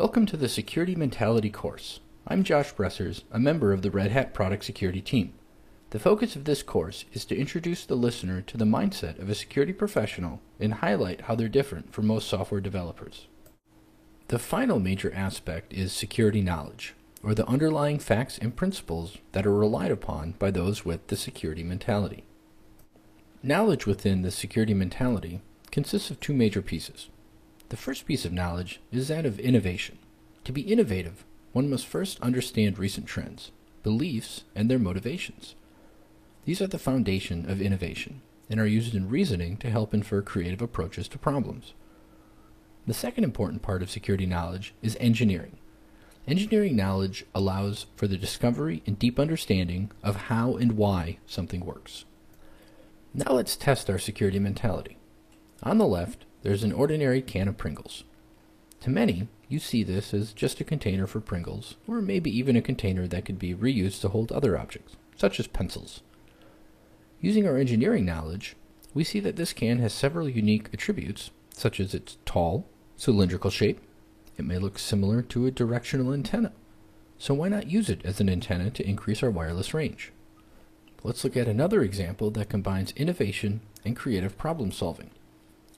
Welcome to the Security Mentality course. I'm Josh Bressers, a member of the Red Hat Product Security Team. The focus of this course is to introduce the listener to the mindset of a security professional and highlight how they're different from most software developers. The final major aspect is security knowledge, or the underlying facts and principles that are relied upon by those with the security mentality. Knowledge within the security mentality consists of two major pieces. The first piece of knowledge is that of innovation. To be innovative, one must first understand recent trends, beliefs, and their motivations. These are the foundation of innovation and are used in reasoning to help infer creative approaches to problems. The second important part of security knowledge is engineering. Engineering knowledge allows for the discovery and deep understanding of how and why something works. Now let's test our security mentality. On the left, there's an ordinary can of Pringles. To many, you see this as just a container for Pringles, or maybe even a container that could be reused to hold other objects, such as pencils. Using our engineering knowledge, we see that this can has several unique attributes, such as its tall, cylindrical shape. It may look similar to a directional antenna, so why not use it as an antenna to increase our wireless range? Let's look at another example that combines innovation and creative problem solving.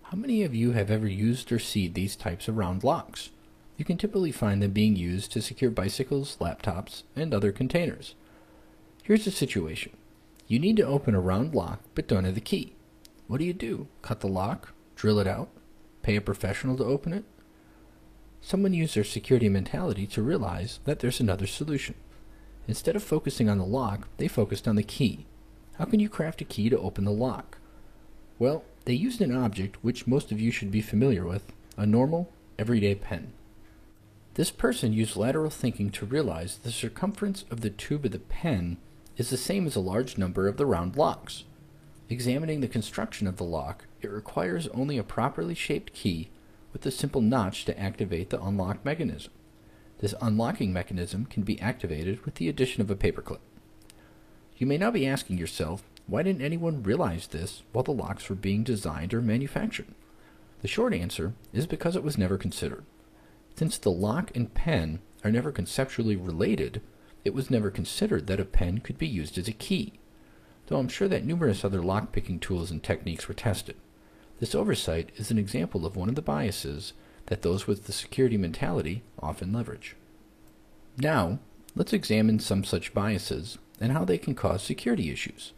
How many of you have ever used or seen these types of round locks? You can typically find them being used to secure bicycles, laptops, and other containers. Here's the situation. You need to open a round lock, but don't have the key. What do? Cut the lock? Drill it out? Pay a professional to open it? Someone used their security mentality to realize that there's another solution. Instead of focusing on the lock, they focused on the key. How can you craft a key to open the lock? Well, they used an object which most of you should be familiar with, a normal, everyday pen. This person used lateral thinking to realize the circumference of the tube of the pen is the same as a large number of the round locks. Examining the construction of the lock, it requires only a properly shaped key with a simple notch to activate the unlock mechanism. This unlocking mechanism can be activated with the addition of a paperclip. You may now be asking yourself, why didn't anyone realize this while the locks were being designed or manufactured? The short answer is because it was never considered. Since the lock and pen are never conceptually related, it was never considered that a pen could be used as a key, though I'm sure that numerous other lock-picking tools and techniques were tested. This oversight is an example of one of the biases that those with the security mentality often leverage. Now, let's examine some such biases and how they can cause security issues.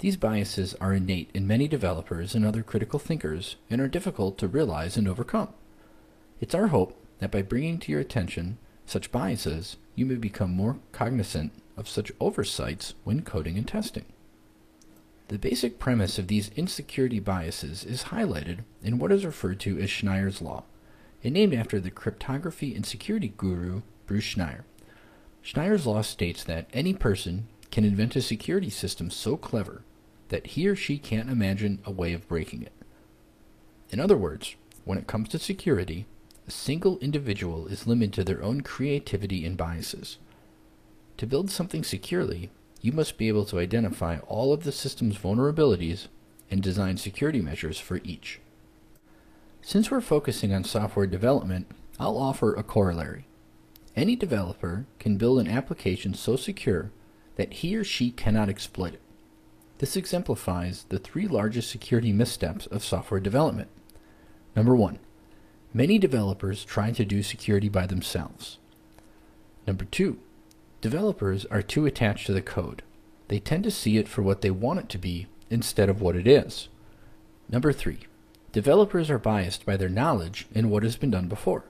These biases are innate in many developers and other critical thinkers and are difficult to realize and overcome. It's our hope that by bringing to your attention such biases, you may become more cognizant of such oversights when coding and testing. The basic premise of these insecurity biases is highlighted in what is referred to as Schneier's Law, and named after the cryptography and security guru Bruce Schneier. Schneier's Law states that any person can invent a security system so clever that he or she can't imagine a way of breaking it. In other words, when it comes to security, a single individual is limited to their own creativity and biases. To build something securely, you must be able to identify all of the system's vulnerabilities and design security measures for each. Since we're focusing on software development, I'll offer a corollary. Any developer can build an application so secure that he or she cannot exploit it. This exemplifies the three largest security missteps of software development. Number one, many developers try to do security by themselves. Number two, developers are too attached to the code. They tend to see it for what they want it to be instead of what it is. Number three, developers are biased by their knowledge and what has been done before.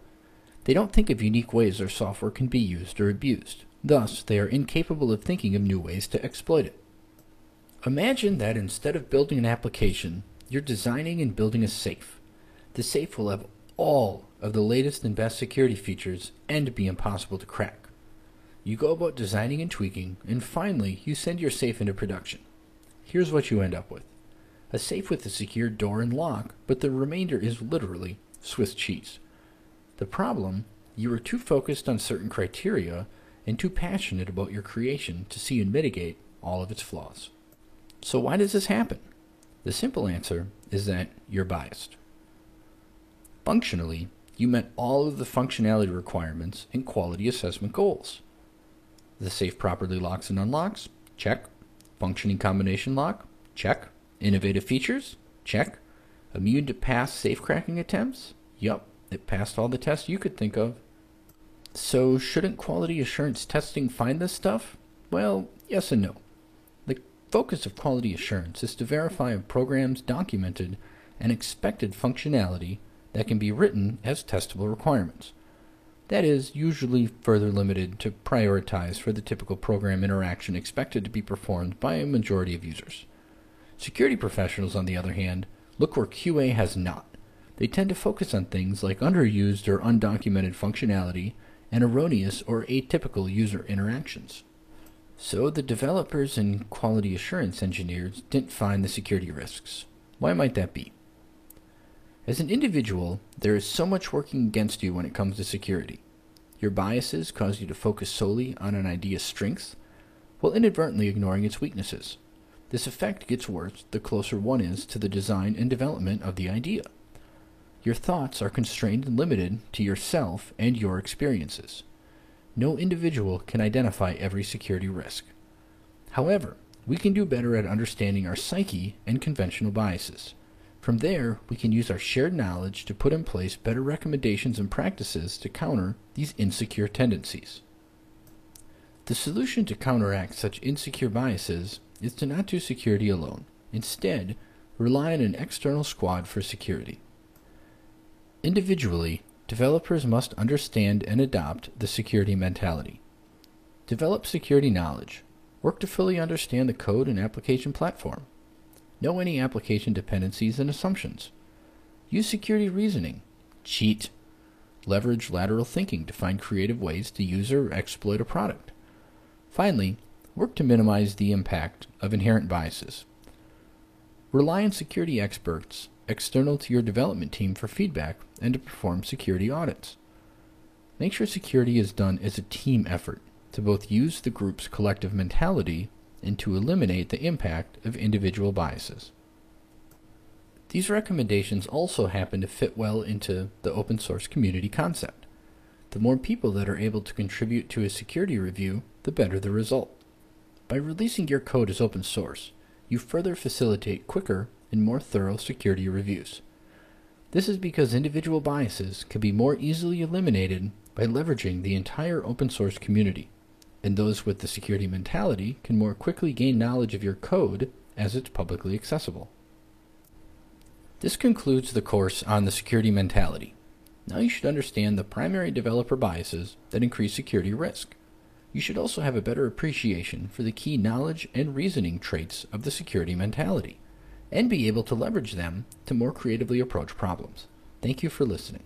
They don't think of unique ways their software can be used or abused. Thus, they are incapable of thinking of new ways to exploit it. Imagine that instead of building an application, you're designing and building a safe. The safe will have all of the latest and best security features and be impossible to crack. You go about designing and tweaking, and finally you send your safe into production. Here's what you end up with: a safe with a secure door and lock, but the remainder is literally Swiss cheese. The problem? You were too focused on certain criteria and too passionate about your creation to see and mitigate all of its flaws. So why does this happen? The simple answer is that you're biased. Functionally, you met all of the functionality requirements and quality assessment goals. The safe properly locks and unlocks, check. Functioning combination lock, check. Innovative features, check. Immune to past safecracking attempts, yup, it passed all the tests you could think of. So shouldn't quality assurance testing find this stuff? Well, yes and no. The focus of quality assurance is to verify a program's documented and expected functionality that can be written as testable requirements. That is usually further limited to prioritize for the typical program interaction expected to be performed by a majority of users. Security professionals, on the other hand, look where QA has not. They tend to focus on things like underused or undocumented functionality and erroneous or atypical user interactions. So the developers and quality assurance engineers didn't find the security risks. Why might that be? As an individual, there is so much working against you when it comes to security. Your biases cause you to focus solely on an idea's strengths, while inadvertently ignoring its weaknesses. This effect gets worse the closer one is to the design and development of the idea. Your thoughts are constrained and limited to yourself and your experiences. No individual can identify every security risk. However, we can do better at understanding our psyche and conventional biases. From there, we can use our shared knowledge to put in place better recommendations and practices to counter these insecure tendencies. The solution to counteract such insecure biases is to not do security alone. Instead, rely on an external squad for security. Individually, developers must understand and adopt the security mentality. Develop security knowledge. Work to fully understand the code and application platform. Know any application dependencies and assumptions. Use security reasoning. Cheat. Leverage lateral thinking to find creative ways to use or exploit a product. Finally, work to minimize the impact of inherent biases. Rely on security experts external to your development team for feedback and to perform security audits. Make sure security is done as a team effort to both use the group's collective mentality and to eliminate the impact of individual biases. These recommendations also happen to fit well into the open source community concept. The more people that are able to contribute to a security review, the better the result. By releasing your code as open source, you further facilitate quicker and more thorough security reviews. This is because individual biases can be more easily eliminated by leveraging the entire open source community. And those with the security mentality can more quickly gain knowledge of your code as it's publicly accessible. This concludes the course on the security mentality. Now you should understand the primary developer biases that increase security risk. You should also have a better appreciation for the key knowledge and reasoning traits of the security mentality, and be able to leverage them to more creatively approach problems. Thank you for listening.